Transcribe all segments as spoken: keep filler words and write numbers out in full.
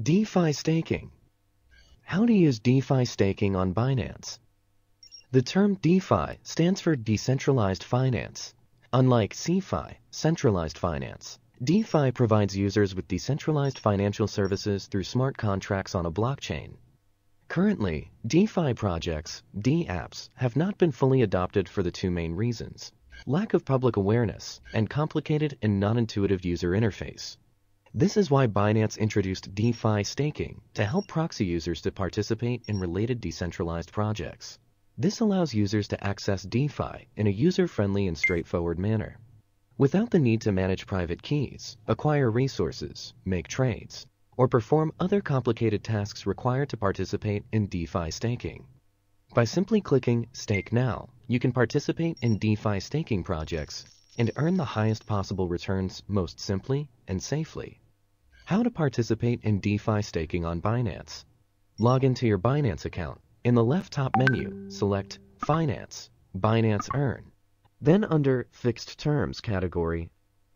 DeFi staking. How to use DeFi staking on Binance. The term DeFi stands for decentralized finance. Unlike CeFi, centralized finance, DeFi provides users with decentralized financial services through smart contracts on a blockchain. Currently, DeFi projects, dApps, have not been fully adopted for the two main reasons: lack of public awareness and complicated and non-intuitive user interface. This is why Binance introduced DeFi staking to help proxy users to participate in related decentralized projects. This allows users to access DeFi in a user-friendly and straightforward manner, without the need to manage private keys, acquire resources, make trades, or perform other complicated tasks required to participate in DeFi staking. By simply clicking Stake Now, you can participate in DeFi staking projects and earn the highest possible returns most simply and safely. How to participate in DeFi staking on Binance. Log into your Binance account. In the left top menu, select Finance, Binance Earn. Then under Fixed Terms category,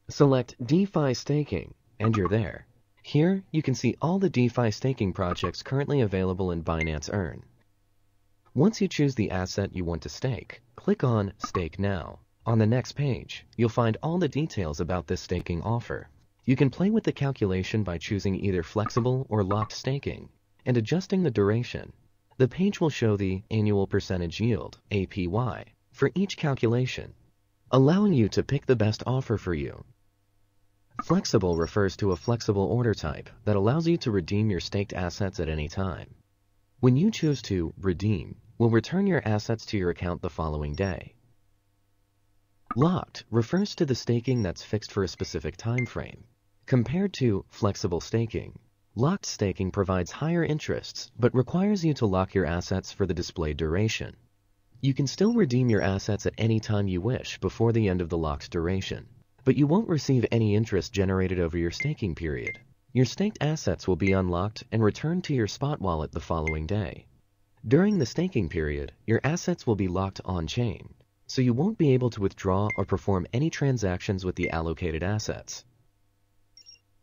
select DeFi Staking, and you're there. Here, you can see all the DeFi staking projects currently available in Binance Earn. Once you choose the asset you want to stake, click on Stake Now. On the next page, you'll find all the details about this staking offer. You can play with the calculation by choosing either flexible or locked staking and adjusting the duration. The page will show the annual percentage yield, A P Y, for each calculation, allowing you to pick the best offer for you. Flexible refers to a flexible order type that allows you to redeem your staked assets at any time. When you choose to redeem, we'll return your assets to your account the following day. Locked refers to the staking that's fixed for a specific time frame. Compared to flexible staking, locked staking provides higher interests but requires you to lock your assets for the displayed duration. You can still redeem your assets at any time you wish before the end of the locked duration, but you won't receive any interest generated over your staking period. Your staked assets will be unlocked and returned to your spot wallet the following day. During the staking period, your assets will be locked on-chain, so you won't be able to withdraw or perform any transactions with the allocated assets.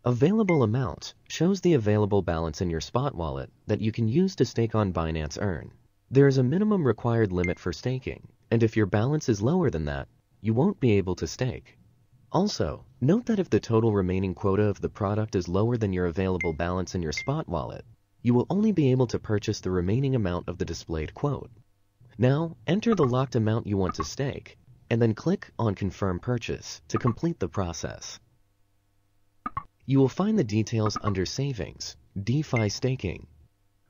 Available amount shows the available balance in your spot wallet that you can use to stake on Binance Earn. There is a minimum required limit for staking, and if your balance is lower than that, you won't be able to stake. Also, note that if the total remaining quota of the product is lower than your available balance in your spot wallet, you will only be able to purchase the remaining amount of the displayed quote. Now, enter the locked amount you want to stake, and then click on Confirm Purchase to complete the process. You will find the details under Savings, DeFi Staking.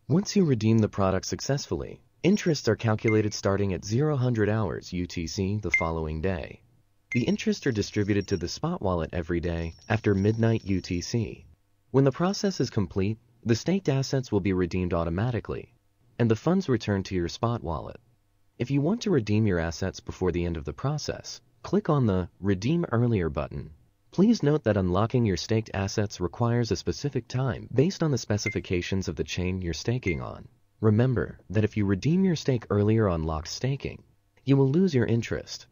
Once you redeem the product successfully, interests are calculated starting at zero hundred hours U T C the following day. The interests are distributed to the spot wallet every day after midnight U T C. When the process is complete, the staked assets will be redeemed automatically, and the funds returned to your spot wallet. If you want to redeem your assets before the end of the process, click on the Redeem Earlier button. Please note that unlocking your staked assets requires a specific time based on the specifications of the chain you're staking on. Remember that if you redeem your stake earlier on locked staking, you will lose your interest.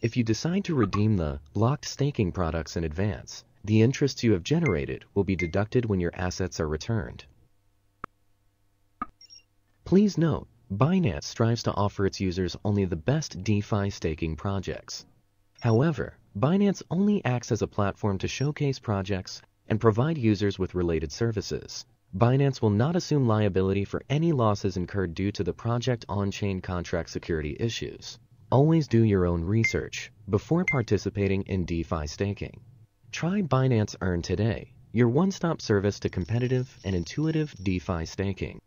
If you decide to redeem the locked staking products in advance, the interests you have generated will be deducted when your assets are returned. Please note, Binance strives to offer its users only the best DeFi staking projects. However, Binance only acts as a platform to showcase projects and provide users with related services. Binance will not assume liability for any losses incurred due to the project on-chain contract security issues. Always do your own research before participating in DeFi staking. Try Binance Earn today, your one-stop service to competitive and intuitive DeFi staking.